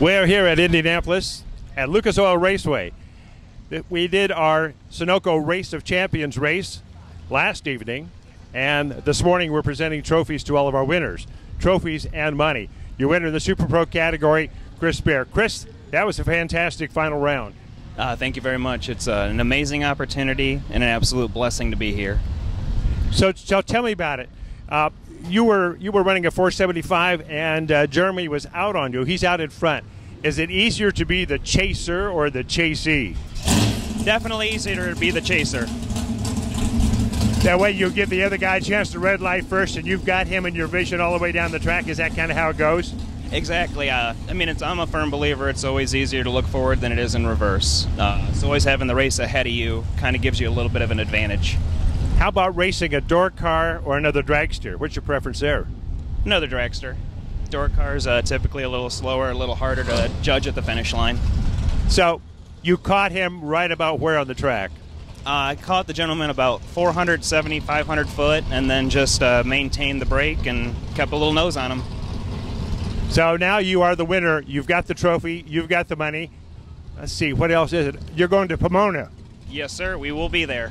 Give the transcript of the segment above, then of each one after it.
We're here at Indianapolis at Lucas Oil Raceway. We did our Sunoco Race of Champions race last evening, and this morning we're presenting trophies to all of our winners. Trophies and money. Your winner in the Super Pro category, Chris Spear. Chris, that was a fantastic final round. Thank you very much. It's an amazing opportunity and an absolute blessing to be here. So tell me about it. You were running a 475, and Jeremy was out on you. He's out in front. Is it easier to be the chaser or the chasee? Definitely easier to be the chaser. That way you'll give the other guy a chance to red light first, and you've got him in your vision all the way down the track. Is that kind of how it goes? Exactly. I mean, I'm a firm believer it's always easier to look forward than it is in reverse. It's always having the race ahead of you kind of gives you a little bit of an advantage. How about racing a door car or another dragster? What's your preference there? Another dragster. Door cars typically a little slower, a little harder to judge at the finish line. So you caught him right about where on the track? I caught the gentleman about 470, 500 foot, and then just maintained the brake and kept a little nose on him. So now you are the winner. You've got the trophy. You've got the money. Let's see. What else is it? You're going to Pomona. Yes, sir. We will be there.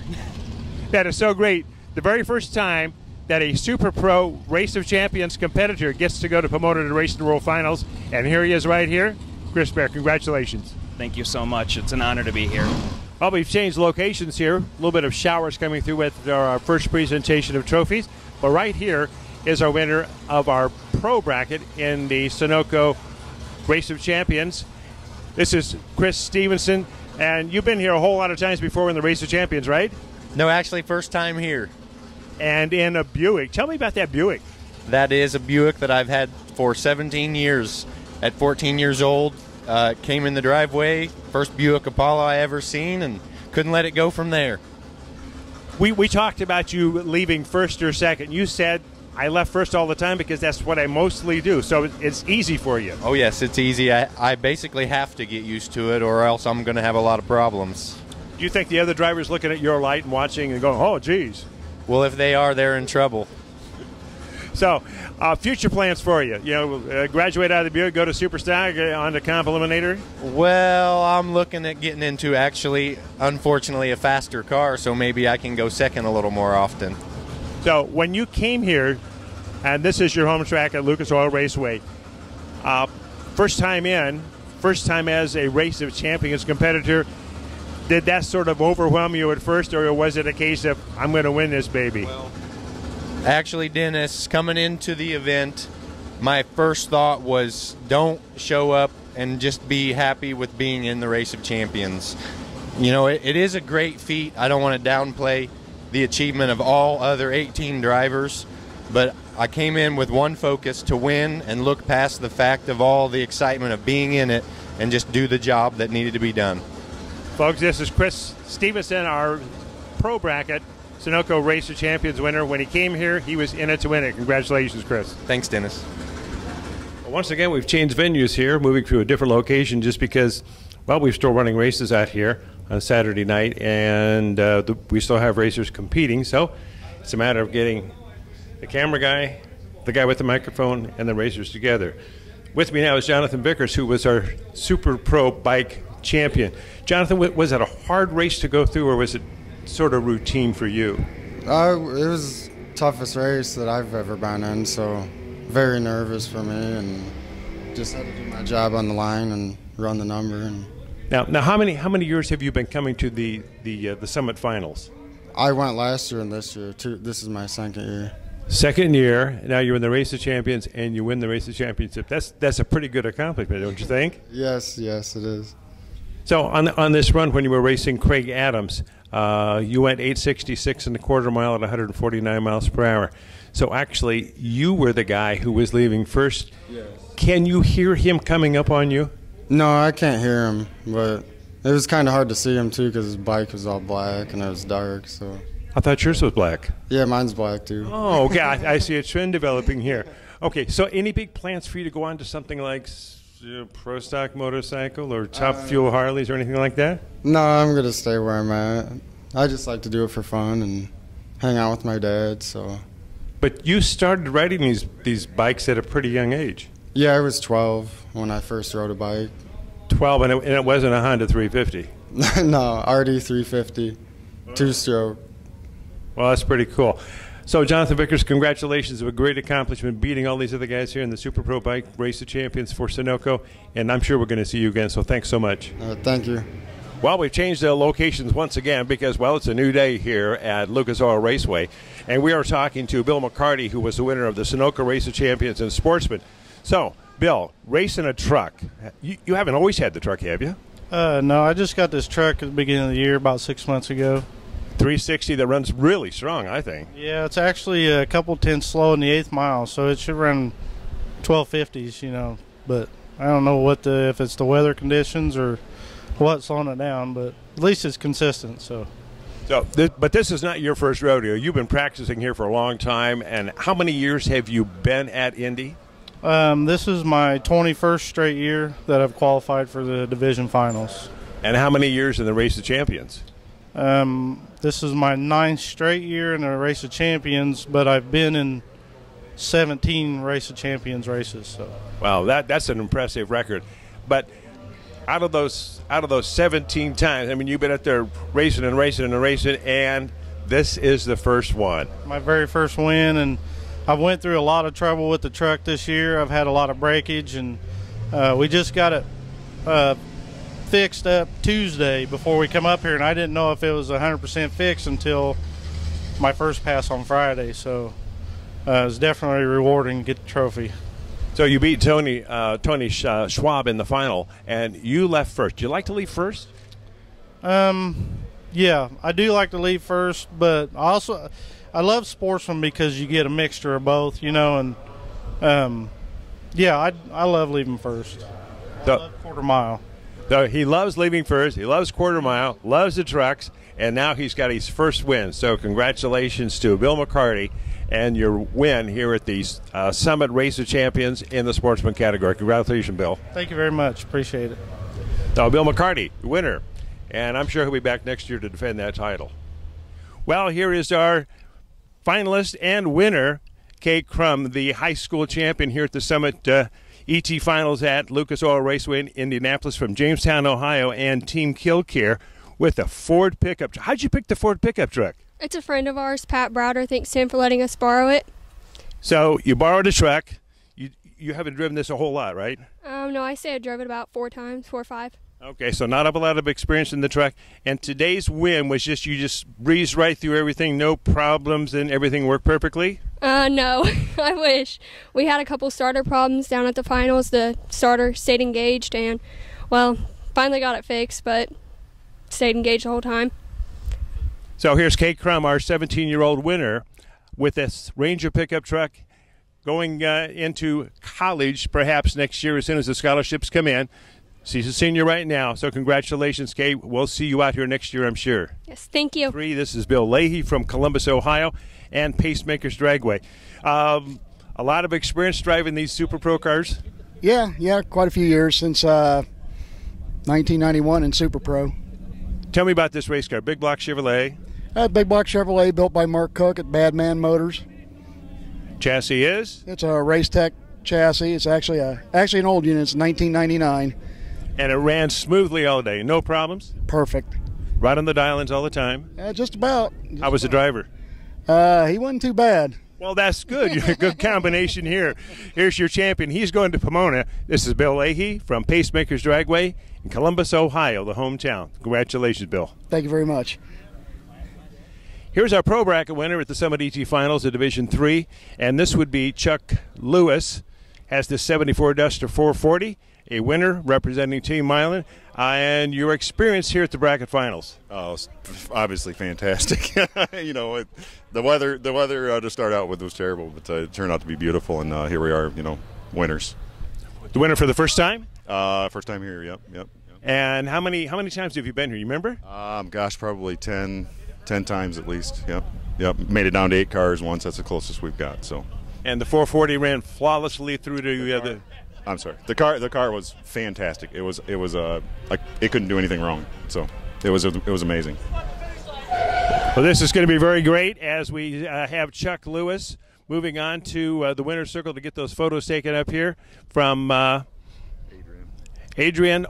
That is so great. The very first time that a Super Pro Race of Champions competitor gets to go to Pomona to race in the World Finals. And here he is right here. Chris Baer, congratulations. Thank you so much. It's an honor to be here. Well, we've changed locations here. A little bit of showers coming through with our first presentation of trophies. But right here is our winner of our pro bracket in the Sunoco Race of Champions. This is Chris Stevenson. And you've been here a whole lot of times before in the Race of Champions, right? No, actually, first time here. And in a Buick. Tell me about that Buick. That is a Buick that I've had for 17 years. At 14 years old, came in the driveway. First Buick Apollo I ever seen, and couldn't let it go from there. We talked about you leaving first or second. You said, I left first all the time because that's what I mostly do. So it's easy for you. Oh, yes, it's easy. I basically have to get used to it, or else I'm going to have a lot of problems. Do you think the other driver's looking at your light and watching and going, oh, geez? Well, if they are, they're in trouble. So, future plans for you? You know, graduate out of the Buick, go to Superstock, on to Comp Eliminator? Well, I'm looking at getting into, actually, unfortunately, a faster car, so maybe I can go second a little more often. So, when you came here, and this is your home track at Lucas Oil Raceway, first time in, first time as a Race of Champions competitor, did that sort of overwhelm you at first, or was it a case of, I'm going to win this baby? Well, actually, Dennis, coming into the event, my first thought was, don't show up and just be happy with being in the Race of Champions. You know, it is a great feat. I don't want to downplay the achievement of all other 18 drivers, but I came in with one focus, to win and look past the fact of all the excitement of being in it and just do the job that needed to be done. Folks, this is Chris Stevenson, our pro bracket Sunoco Race of Champions winner. When he came here, he was in it to win it. Congratulations, Chris. Thanks, Dennis. Well, once again, we've changed venues here, moving to a different location just because, well, we're still running races out here on Saturday night, and we still have racers competing. So it's a matter of getting the camera guy, the guy with the microphone, and the racers together. With me now is Jonathan Vickers, who was our Super Pro Bike champion. Jonathan, was that a hard race to go through, or was it sort of routine for you? It was the toughest race that I've ever been in, so very nervous for me, and just had to do my job on the line and run the number. And now, how many years have you been coming to the Summit Finals? I went last year and this year. This is my second year. Second year. Now you're in the Race of Champions, and you win the Race of Championship. That's a pretty good accomplishment, don't you think? Yes, it is. So on this run, when you were racing Craig Adams, you went 866 in the quarter mile at 149 miles per hour. So actually, you were the guy who was leaving first. Yes. Can you hear him coming up on you? No, I can't hear him, but it was kind of hard to see him, too, because his bike was all black and it was dark. So I thought yours was black. Yeah, mine's black, too. Oh, okay. I see a trend developing here. Okay, so any big plans for you to go on to something like Pro Stock Motorcycle or Top Fuel Harleys or anything like that? No, I'm going to stay where I'm at. I just like to do it for fun and hang out with my dad. So. But you started riding these bikes at a pretty young age. Yeah, I was 12 when I first rode a bike. 12, and it wasn't a Honda 350. No, RD 350, two-stroke. Well, that's pretty cool. So, Jonathan Vickers, congratulations on a great accomplishment, beating all these other guys here in the Super Pro Bike Race of Champions for Sunoco, and I'm sure we're going to see you again, so thanks so much. Thank you. Well, we've changed the locations once again because, well, it's a new day here at Lucas Oil Raceway, and we are talking to Bill McCarty, who was the winner of the Sunoco Race of Champions and Sportsman. So, Bill, racing a truck. You haven't always had the truck, have you? No, I just got this truck at the beginning of the year about 6 months ago. 360 that runs really strong, I think. Yeah, it's actually a couple tenths slow in the eighth mile, so it should run 1250s, you know. But I don't know what if it's the weather conditions or what's slowing it down, but at least it's consistent. But this is not your first rodeo. You've been practicing here for a long time, and how many years have you been at Indy? This is my 21st straight year that I've qualified for the division finals. And how many years in the Race of Champions? This is my 9th straight year in a Race of Champions, but I've been in 17 Race of Champions races. So. Wow, that's an impressive record. But out of those 17 times, I mean, you've been out there racing and racing and racing, and this is the first one. My very first win, and I went through a lot of trouble with the truck this year. I've had a lot of breakage, and we just got it fixed up Tuesday before we come up here, and I didn't know if it was 100% fixed until my first pass on Friday, so it was definitely rewarding to get the trophy. So you beat Tony Schwab in the final, and you left first. Do you like to leave first? Yeah, I do like to leave first, but also I love sportsmen because you get a mixture of both, you know, and yeah, I love leaving first. I love quarter mile. So he loves leaving first, he loves quarter mile, loves the trucks, and now he's got his first win. So congratulations to Bill McCarty and your win here at the Summit Race of Champions in the sportsman category. Congratulations, Bill. Thank you very much. Appreciate it. So Bill McCarty, winner, and I'm sure he'll be back next year to defend that title. Well, here is our finalist and winner, Kate Crum, the high school champion here at the Summit ET Finals at Lucas Oil Raceway in Indianapolis from Jamestown, Ohio, and Team Killcare with a Ford pickup truck. How'd you pick the Ford pickup truck? It's a friend of ours, Pat Browder. Thanks to him for letting us borrow it. So you borrowed a truck. You haven't driven this a whole lot, right? No, I say I drove it about four or five. Okay, so not a lot of experience in the truck. And today's win was just you just breezed right through everything, no problems, and everything worked perfectly? No, I wish. We had a couple starter problems down at the finals. The starter stayed engaged and, well, finally got it fixed, but stayed engaged the whole time. So here's Kate Crum, our 17-year-old winner, with this Ranger pickup truck going into college perhaps next year as soon as the scholarships come in. She's a senior right now, so congratulations, Kate. We'll see you out here next year, I'm sure. Yes, thank you. Three, this is Bill Leahy from Columbus, Ohio, and Pacemakers Dragway. A lot of experience driving these Super Pro cars? Yeah, quite a few years since 1991 in Super Pro. Tell me about this race car, Big Block Chevrolet. Big Block Chevrolet built by Mark Cook at Badman Motors. Chassis is? It's a Race Tech chassis. It's actually an old unit. It's 1999. And it ran smoothly all day. No problems? Perfect. Right on the dial-ins all the time? Just about. How was the driver? He wasn't too bad. Well, that's good. You're a good combination here. Here's your champion. He's going to Pomona. This is Bill Leahy from Pacemakers Dragway in Columbus, Ohio, the hometown. Congratulations, Bill. Thank you very much. Here's our Pro Bracket winner at the Summit ET Finals of Division III, and this would be Chuck Lewis. Has the 74 Duster 440. A winner representing Team Milan, and your experience here at the bracket finals. Oh, obviously fantastic. You know, the weather to start out with was terrible, but it turned out to be beautiful, and here we are, you know, winners. The winner for the first time? First time here, yep. And how many times have you been here, you remember? Gosh, probably 10 times at least, yep. Made it down to 8 cars once, that's the closest we've got, so. And the 440 ran flawlessly through to the I'm sorry. The car was fantastic. It couldn't do anything wrong. So it was amazing. Well, this is going to be very great as we have Chuck Lewis moving on to the winner's circle to get those photos taken up here from Adrian,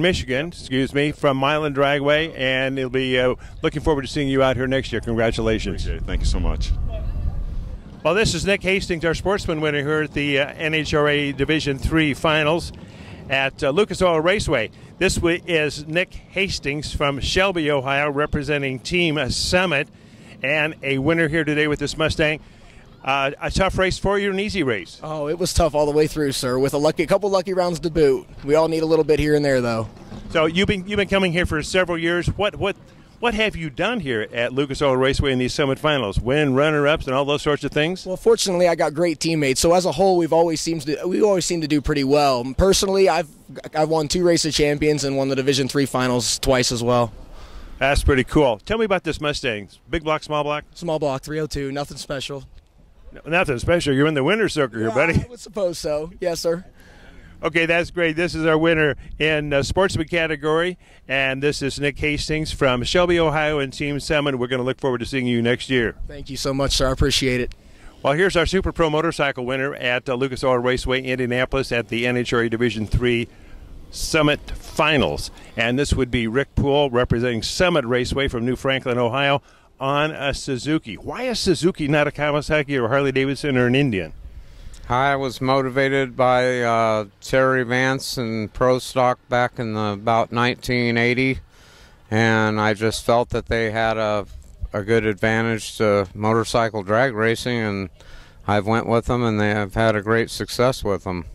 Michigan, excuse me, from Milan Dragway, and it'll be looking forward to seeing you out here next year. Congratulations. Appreciate it. Thank you so much. Well, this is Nick Hastings, our sportsman winner here at the NHRA Division III Finals at Lucas Oil Raceway. This is Nick Hastings from Shelby, Ohio, representing Team Summit, and a winner here today with this Mustang. A tough race for you, an easy race? Oh, it was tough all the way through, sir, with a couple lucky rounds to boot. We all need a little bit here and there, though. So you've been coming here for several years. What have you done here at Lucas Oil Raceway in these Summit Finals? Win, runner-ups, and all those sorts of things? Well, fortunately, I got great teammates. So as a whole, we always seem to do pretty well. Personally, I've won 2 Race of Champions and won the Division III Finals twice as well. That's pretty cool. Tell me about this Mustang. Big block, small block? Small block, 302. Nothing special. Nothing special. You're in the winner's circle here, buddy. I would suppose so. Yes, sir. Okay, that's great. This is our winner in the sportsman category, and this is Nick Hastings from Shelby, Ohio, and Team Summit. We're going to look forward to seeing you next year. Thank you so much, sir. I appreciate it. Well, here's our Super Pro Motorcycle winner at Lucas Oil Raceway, Indianapolis, at the NHRA Division III Summit Finals. And this would be Rick Poole representing Summit Raceway from New Franklin, Ohio, on a Suzuki. Why a Suzuki, not a Kawasaki or Harley-Davidson or an Indian? I was motivated by Terry Vance and Pro Stock back in about 1980, and I just felt that they had a good advantage to motorcycle drag racing, and I've went with them, and they have had a great success with them.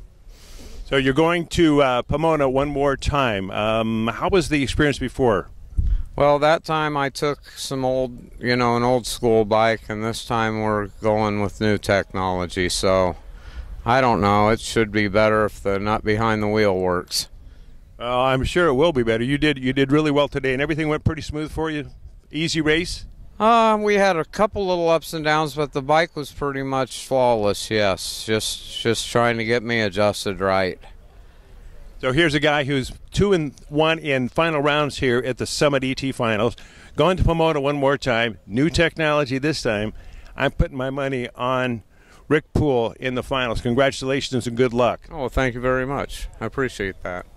So you're going to Pomona one more time. How was the experience before? Well, that time I took some old, you know, an old school bike, and this time we're going with new technology. So, I don't know. It should be better if the nut behind the wheel works. I'm sure it will be better. You did really well today, and everything went pretty smooth for you. Easy race. We had a couple little ups and downs, but the bike was pretty much flawless. Yes, just trying to get me adjusted right. So here's a guy who's 2-1 in final rounds here at the Summit ET Finals. Going to Pomona one more time. New technology this time. I'm putting my money on Rick Poole in the finals. Congratulations and good luck. Oh, thank you very much. I appreciate that.